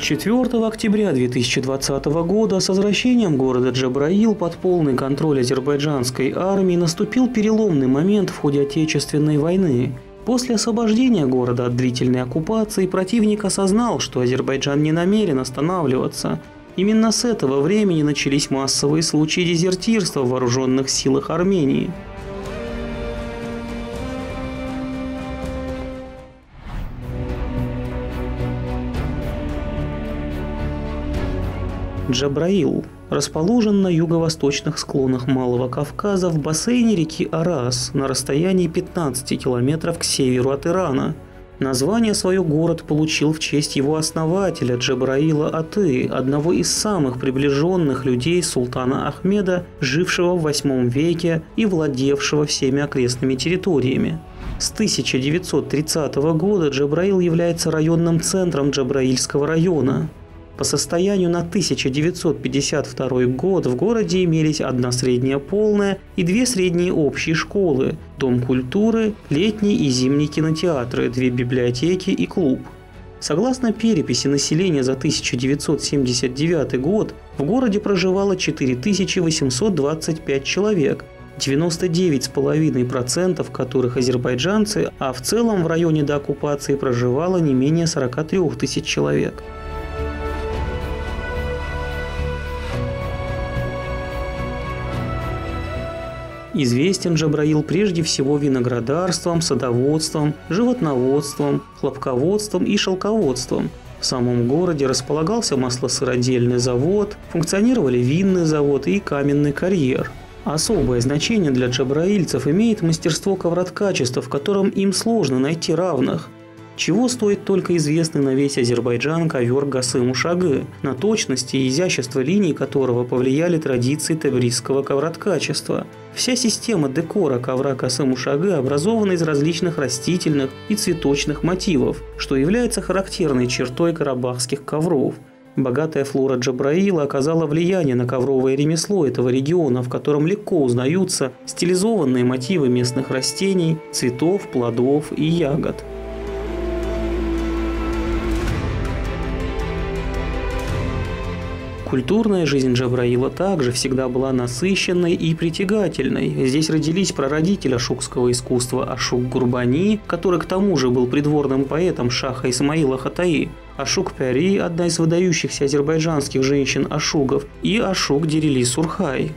4 октября 2020 года с возвращением города Джебраил под полный контроль азербайджанской армии наступил переломный момент в ходе Отечественной войны. После освобождения города от длительной оккупации противник осознал, что Азербайджан не намерен останавливаться. Именно с этого времени начались массовые случаи дезертирства в вооруженных силах Армении. Джебраил расположен на юго-восточных склонах Малого Кавказа в бассейне реки Араз на расстоянии 15 километров к северу от Ирана. Название свое город получил в честь его основателя Джебраила Аты, одного из самых приближенных людей султана Ахмеда, жившего в 8 веке и владевшего всеми окрестными территориями. С 1930 года Джебраил является районным центром Джебраильского района. По состоянию на 1952 год в городе имелись одна средняя полная и две средние общие школы, дом культуры, летний и зимний кинотеатры, две библиотеки и клуб. Согласно переписи населения за 1979 год, в городе проживало 4825 человек, 99,5% которых азербайджанцы, а в целом в районе до оккупации проживало не менее 43 тысяч человек. Известен Джебраил прежде всего виноградарством, садоводством, животноводством, хлопководством и шелководством. В самом городе располагался маслосыродельный завод, функционировали винный завод и каменный карьер. Особое значение для джебраильцев имеет мастерство ковроткачества, в котором им сложно найти равных. Чего стоит только известный на весь Азербайджан ковер Гасы Мушагы, на точности и изящество линий которого повлияли традиции табризского ковроткачества. Вся система декора ковра Гасы Мушагы образована из различных растительных и цветочных мотивов, что является характерной чертой карабахских ковров. Богатая флора Джебраила оказала влияние на ковровое ремесло этого региона, в котором легко узнаются стилизованные мотивы местных растений, цветов, плодов и ягод. Культурная жизнь Джебраила также всегда была насыщенной и притягательной. Здесь родились прародители ашукского искусства Ашук Гурбани, который к тому же был придворным поэтом Шаха Исмаила Хатаи, Ашук Пери, одна из выдающихся азербайджанских женщин-ашугов, и Ашук Дирели Сурхай.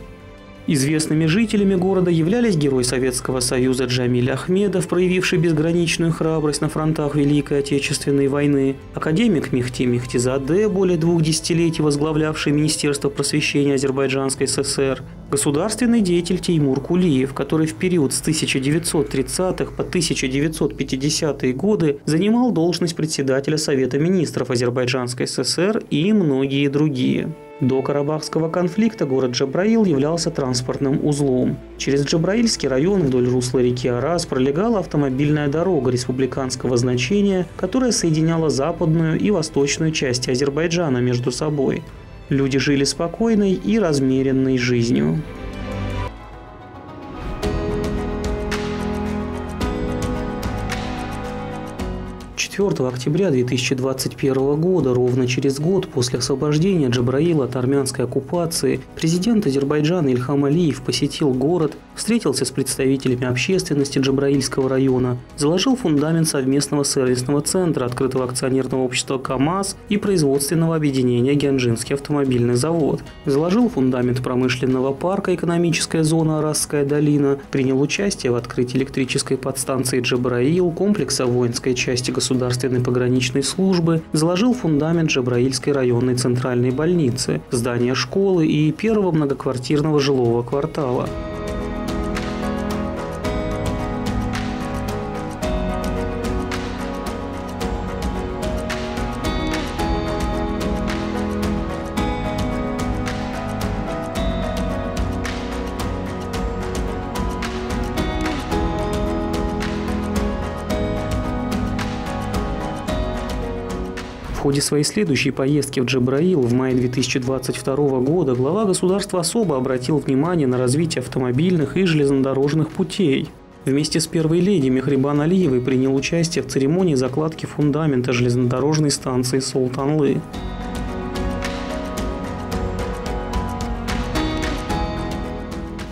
Известными жителями города являлись герой Советского Союза Джамиль Ахмедов, проявивший безграничную храбрость на фронтах Великой Отечественной войны, академик Мехти Мехтизаде, более 2 десятилетий возглавлявший Министерство просвещения Азербайджанской ССР, государственный деятель Теймур Кулиев, который в период с 1930-х по 1950-е годы занимал должность председателя Совета министров Азербайджанской ССР, и многие другие. До Карабахского конфликта город Джебраил являлся транспортным узлом. Через Джебраильский район вдоль русла реки Араз пролегала автомобильная дорога республиканского значения, которая соединяла западную и восточную части Азербайджана между собой. Люди жили спокойной и размеренной жизнью. Четвертого октября 2021 года, ровно через год после освобождения Джебраила от армянской оккупации, президент Азербайджана Ильхам Алиев посетил город, встретился с представителями общественности Джебраильского района, заложил фундамент совместного сервисного центра открытого акционерного общества «КамАЗ» и производственного объединения «Гянджинский автомобильный завод», заложил фундамент промышленного парка «Экономическая зона Арасская долина», принял участие в открытии электрической подстанции «Джебраил», комплекса воинской части Государственной пограничной службы, заложил фундамент Джебраильской районной центральной больницы, здания школы и первого многоквартирного жилого квартала. В ходе своей следующей поездки в Джебраил в мае 2022 года глава государства особо обратил внимание на развитие автомобильных и железнодорожных путей. Вместе с первой леди Михрибан Алиевой принял участие в церемонии закладки фундамента железнодорожной станции Султанлы.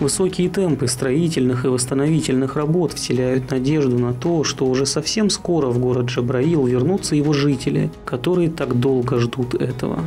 Высокие темпы строительных и восстановительных работ вселяют надежду на то, что уже совсем скоро в город Джебраил вернутся его жители, которые так долго ждут этого.